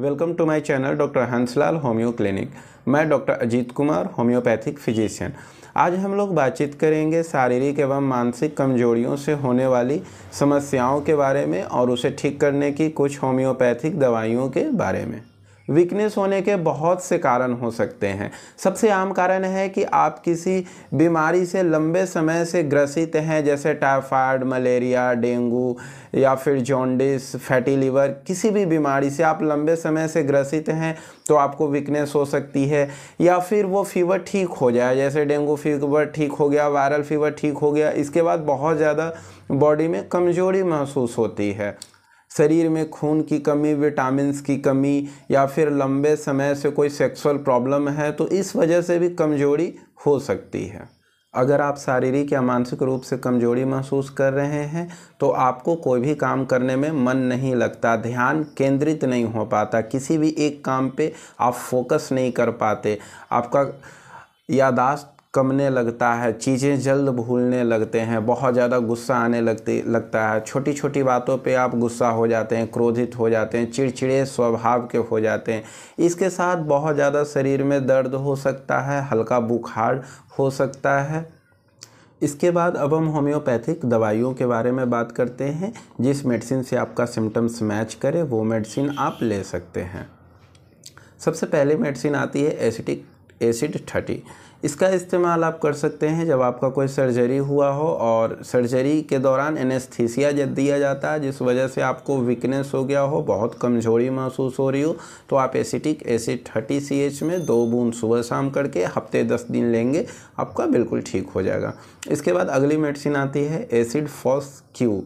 Welcome to my channel doctor Hanslal homeo clinic. मैं doctor Ajit Kumar homeopathic physician. आज हम लोग बातचीत करेंगे शारीरिक एवं मानसिक कमजोरियों से होने वाली समस्याओं के बारे में और उसे ठीक करने की कुछ होम्योपैथिक दवाइयों के बारे में। वीकनेस होने के बहुत से कारण हो सकते हैं। सबसे आम कारण है कि आप किसी बीमारी से लंबे समय से ग्रसित हैं, जैसे टाइफाइड, मलेरिया, डेंगू या फिर जॉन्डिस, फैटी लीवर। किसी भी बीमारी से आप लंबे समय से ग्रसित हैं तो आपको वीकनेस हो सकती है, या फिर वो फीवर ठीक हो जाए, जैसे डेंगू फीवर ठीक हो गया, वायरल फीवर ठीक हो गया, इसके बाद बहुत ज़्यादा बॉडी में कमज़ोरी महसूस होती है। शरीर में खून की कमी, विटामिन्स की कमी, या फिर लंबे समय से कोई सेक्सुअल प्रॉब्लम है तो इस वजह से भी कमजोरी हो सकती है। अगर आप शारीरिक या मानसिक रूप से कमजोरी महसूस कर रहे हैं तो आपको कोई भी काम करने में मन नहीं लगता, ध्यान केंद्रित नहीं हो पाता, किसी भी एक काम पे आप फोकस नहीं कर पाते, आपका याददाश्त कमने लगता है, चीज़ें जल्द भूलने लगते हैं, बहुत ज़्यादा गुस्सा आने लगता है, छोटी छोटी बातों पे आप गुस्सा हो जाते हैं, क्रोधित हो जाते हैं, चिड़चिड़े स्वभाव के हो जाते हैं। इसके साथ बहुत ज़्यादा शरीर में दर्द हो सकता है, हल्का बुखार हो सकता है। इसके बाद अब हम होम्योपैथिक दवाइयों के बारे में बात करते हैं। जिस मेडिसिन से आपका सिम्टम्स मैच करे वो मेडिसिन आप ले सकते हैं। सबसे पहले मेडिसिन आती है एसिटिक एसिड 30। इसका इस्तेमाल आप कर सकते हैं जब आपका कोई सर्जरी हुआ हो और सर्जरी के दौरान एनेस्थीसिया जब दिया जाता है, जिस वजह से आपको वीकनेस हो गया हो, बहुत कमजोरी महसूस हो रही हो, तो आप एसिटिक एसिड 30 CH में 2 बूंद सुबह शाम करके हफ्ते 10 दिन लेंगे, आपका बिल्कुल ठीक हो जाएगा। इसके बाद अगली मेडिसिन आती है एसिड फॉस्क्यू।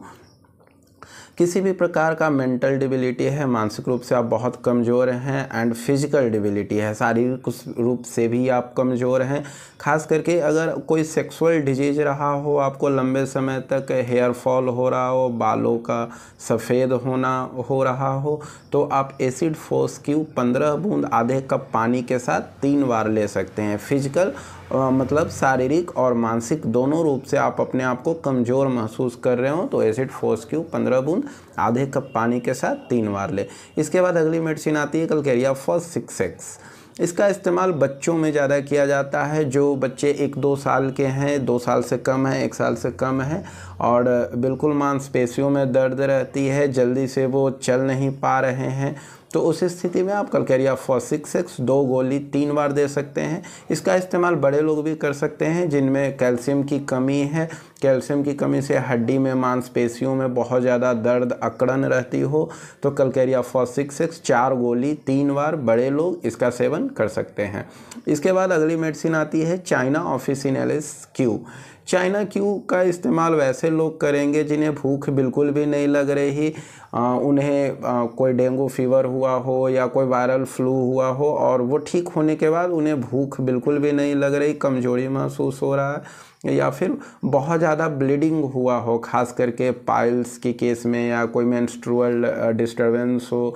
किसी भी प्रकार का मेंटल डिबिलिटी है, मानसिक रूप से आप बहुत कमज़ोर हैं, एंड फिजिकल डिबिलिटी है, शारीरिक रूप से भी आप कमज़ोर हैं। खास करके अगर कोई सेक्सुअल डिजीज रहा हो, आपको लंबे समय तक हेयर फॉल हो रहा हो, बालों का सफ़ेद होना हो रहा हो, तो आप एसिड फॉस्क्यू 15 बूंद आधे कप पानी के साथ 3 बार ले सकते हैं। फिजिकल मतलब शारीरिक और मानसिक दोनों रूप से आप अपने आप को कमज़ोर महसूस कर रहे हो तो एसिड फॉस्क्यू 15 बूंद आधे कप पानी के साथ 3 बार ले। इसके बाद अगली मेडिसिन आती है कैल्केरिया फॉस्फोरिकम। इसका इस्तेमाल बच्चों में ज़्यादा किया जाता है। जो बच्चे 1-2 साल के हैं, 2 साल से कम हैं, 1 साल से कम हैं, और बिल्कुल मांसपेशियों में दर्द रहती है, जल्दी से वो चल नहीं पा रहे हैं, तो उस स्थिति में आप कैल्केरिया फॉस्फोरिकम 2 गोली 3 बार दे सकते हैं। इसका इस्तेमाल बड़े लोग भी कर सकते हैं जिनमें कैल्शियम की कमी है। कैल्शियम की कमी से हड्डी में, मांसपेशियों में बहुत ज़्यादा दर्द, अकड़न रहती हो, तो कैल्केरिया फॉस्फोरिकम 4 गोली 3 बार बड़े लोग इसका सेवन कर सकते हैं। इसके बाद अगली मेडिसिन आती है China officinalis Q. China Q का इस्तेमाल वैसे लोग करेंगे जिन्हें भूख बिल्कुल भी नहीं लग रही, उन्हें कोई डेंगू फीवर हुआ हो या कोई वायरल फ्लू हुआ हो और वो ठीक होने के बाद उन्हें भूख बिल्कुल भी नहीं लग रही, कमजोरी महसूस हो रहा है, या फिर बहुत ज़्यादा ब्लीडिंग हुआ हो, खास करके पाइल्स के केस में, या कोई मेंस्ट्रुअल डिस्टर्बेंस हो,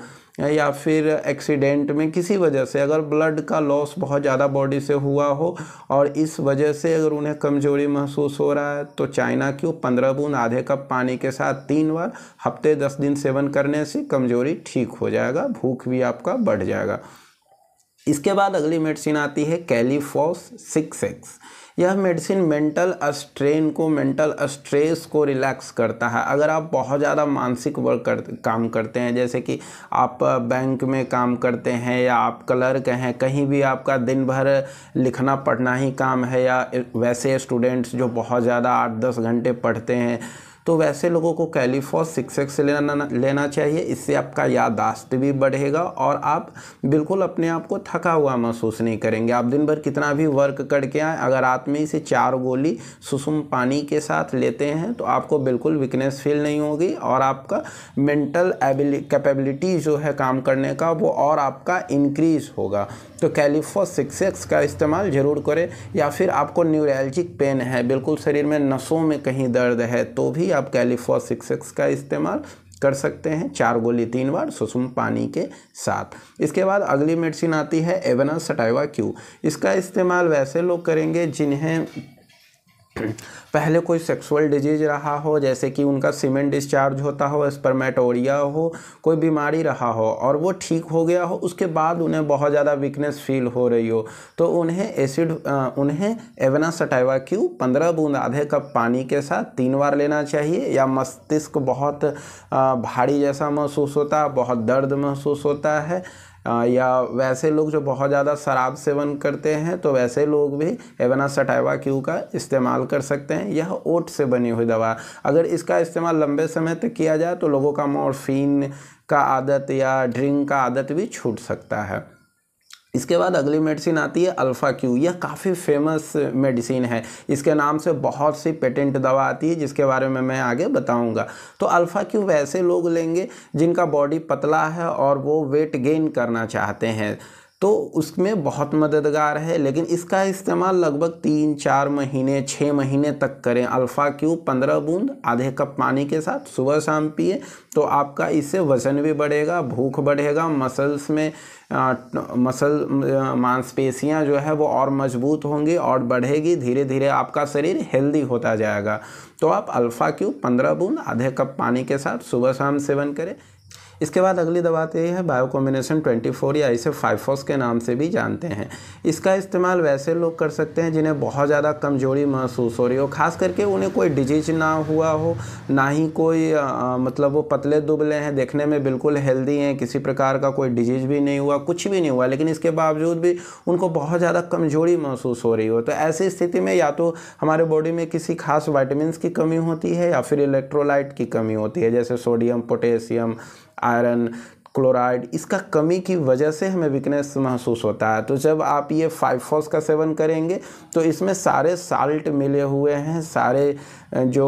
या फिर एक्सीडेंट में किसी वजह से अगर ब्लड का लॉस बहुत ज़्यादा बॉडी से हुआ हो और इस वजह से अगर उन्हें कमजोरी महसूस हो रहा है तो चाइना क्यू 15 बूंद आधे कप पानी के साथ 3 बार हफ्ते 10 दिन सेवन करने से कमजोरी ठीक हो जाएगा, भूख भी आपका बढ़ जाएगा। इसके बाद अगली मेडिसिन आती है कैली फॉस्फोरिकम। यह मेडिसिन मेंटल स्ट्रेन को, मेंटल स्ट्रेस को रिलैक्स करता है। अगर आप बहुत ज़्यादा मानसिक वर्क काम करते हैं, जैसे कि आप बैंक में काम करते हैं या आप क्लर्क हैं, कहीं भी आपका दिन भर लिखना पढ़ना ही काम है, या वैसे स्टूडेंट्स जो बहुत ज़्यादा 8-10 घंटे पढ़ते हैं, तो वैसे लोगों को कैली फॉस्फोरिकम लेना चाहिए। इससे आपका याददाश्त भी बढ़ेगा और आप बिल्कुल अपने आप को थका हुआ महसूस नहीं करेंगे। आप दिन भर कितना भी वर्क करके आए, अगर रात में इसे 4 गोली सुसुम पानी के साथ लेते हैं तो आपको बिल्कुल वीकनेस फील नहीं होगी और आपका मेंटल कैपेबिलिटी जो है काम करने का, वो और आपका इंक्रीज़ होगा। तो कैली फॉस्फोरिकम का इस्तेमाल ज़रूर करें। या फिर आपको न्यूरैल्जिक पेन है, बिल्कुल शरीर में नसों में कहीं दर्द है, तो भी आप कैली फॉस्फोरिकम का इस्तेमाल कर सकते हैं 4 गोली 3 बार सुसुम पानी के साथ। इसके बाद अगली मेडिसिन आती है एवेना सटाइवा क्यू। इसका इस्तेमाल वैसे लोग करेंगे जिन्हें पहले कोई सेक्सुअल डिजीज रहा हो, जैसे कि उनका सीमेन डिस्चार्ज होता हो, स्पर्मेटोरिया हो, कोई बीमारी रहा हो और वो ठीक हो गया हो, उसके बाद उन्हें बहुत ज़्यादा वीकनेस फील हो रही हो, तो उन्हें एवेना सटाइवा क्यू 15 बूंद आधे कप पानी के साथ 3 बार लेना चाहिए। या मस्तिष्क बहुत भारी जैसा महसूस होता, बहुत दर्द महसूस होता है, या वैसे लोग जो बहुत ज़्यादा शराब सेवन करते हैं, तो वैसे लोग भी एवेना सटाइवा क्यू का इस्तेमाल कर सकते हैं। यह ओट से बनी हुई दवा, अगर इसका इस्तेमाल लंबे समय तक किया जाए तो लोगों का मॉर्फिन का आदत या ड्रिंक का आदत भी छूट सकता है। इसके बाद अगली मेडिसिन आती है अल्फ़ा क्यू। यह काफ़ी फेमस मेडिसिन है, इसके नाम से बहुत सी पेटेंट दवा आती है जिसके बारे में मैं आगे बताऊंगा। तो अल्फ़ा क्यू वैसे लोग लेंगे जिनका बॉडी पतला है और वो वेट गेन करना चाहते हैं, तो उसमें बहुत मददगार है। लेकिन इसका इस्तेमाल लगभग 3-4 महीने 6 महीने तक करें। अल्फ़ा क्यू 15 बूंद आधे कप पानी के साथ सुबह शाम पिए, तो आपका इससे वज़न भी बढ़ेगा, भूख बढ़ेगा, मसल्स में मांसपेशियाँ जो है वो और मजबूत होंगी और बढ़ेगी, धीरे धीरे आपका शरीर हेल्दी होता जाएगा। तो आप अल्फ़ा क्यू 15 बूंद आधे कप पानी के साथ सुबह शाम सेवन करें। इसके बाद अगली दवा आती है बायोकॉम्बिनेशन 24 या इसे 5 फॉस के नाम से भी जानते हैं। इसका इस्तेमाल वैसे लोग कर सकते हैं जिन्हें बहुत ज़्यादा कमजोरी महसूस हो रही हो, खास करके उन्हें कोई डिजीज ना हुआ हो, ना ही कोई मतलब वो पतले दुबले हैं, देखने में बिल्कुल हेल्दी हैं, किसी प्रकार का कोई डिजीज भी नहीं हुआ, कुछ भी नहीं हुआ, लेकिन इसके बावजूद भी उनको बहुत ज़्यादा कमजोरी महसूस हो रही हो। तो ऐसी स्थिति में या तो हमारे बॉडी में किसी खास विटामिन की कमी होती है या फिर इलेक्ट्रोलाइट की कमी होती है, जैसे सोडियम, पोटेशियम, आयरन, क्लोराइड, इसका कमी की वजह से हमें वीकनेस महसूस होता है। तो जब आप ये 5 फॉस का सेवन करेंगे तो इसमें सारे साल्ट मिले हुए हैं, सारे जो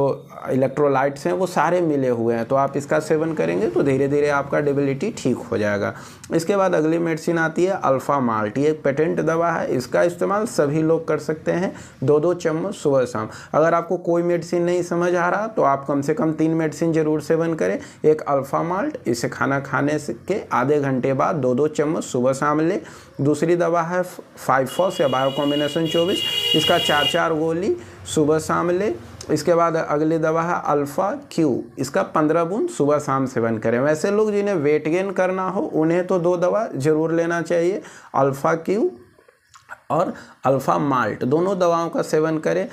इलेक्ट्रोलाइट्स हैं वो सारे मिले हुए हैं, तो आप इसका सेवन करेंगे तो धीरे धीरे आपका डिबिलिटी ठीक हो जाएगा। इसके बाद अगली मेडिसिन आती है अल्फ़ा माल्ट। ये एक पेटेंट दवा है, इसका इस्तेमाल सभी लोग कर सकते हैं, 2-2 चम्मच सुबह शाम। अगर आपको कोई मेडिसिन नहीं समझ आ रहा तो आप कम से कम 3 मेडिसिन ज़रूर सेवन करें। एक अल्फ़ा माल्ट, इसे खाना खाने के आधे घंटे बाद 2-2 चम्मच सुबह शाम ले। दूसरी दवा है 5 फॉस या बायोकॉम्बिनेशन 24, इसका 4-4 गोली सुबह शाम ले। इसके बाद अगली दवा है अल्फ़ा क्यू, इसका 15 बूंद सुबह शाम सेवन करें। वैसे लोग जिन्हें वेट गेन करना हो उन्हें तो 2 दवा ज़रूर लेना चाहिए, अल्फ़ा क्यू और अल्फ़ा माल्ट, दोनों दवाओं का सेवन करें।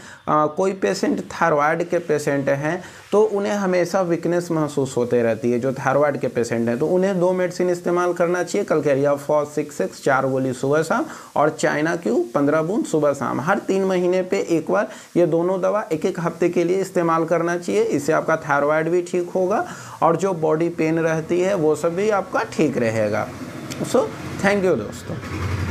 कोई पेशेंट थायराइड के पेशेंट हैं तो उन्हें हमेशा वीकनेस महसूस होते रहती है, जो थायराइड के पेशेंट हैं, तो उन्हें 2 मेडिसिन इस्तेमाल करना चाहिए, कलकेरिया फॉस 6-6 4 गोली सुबह शाम और चाइना क्यू 15 बूंद सुबह शाम। हर 3 महीने पे 1 बार ये दोनों दवा 1-1 हफ्ते के लिए इस्तेमाल करना चाहिए। इससे आपका थायराइड भी ठीक होगा और जो बॉडी पेन रहती है वो सब भी आपका ठीक रहेगा। सो थैंक यू दोस्तों।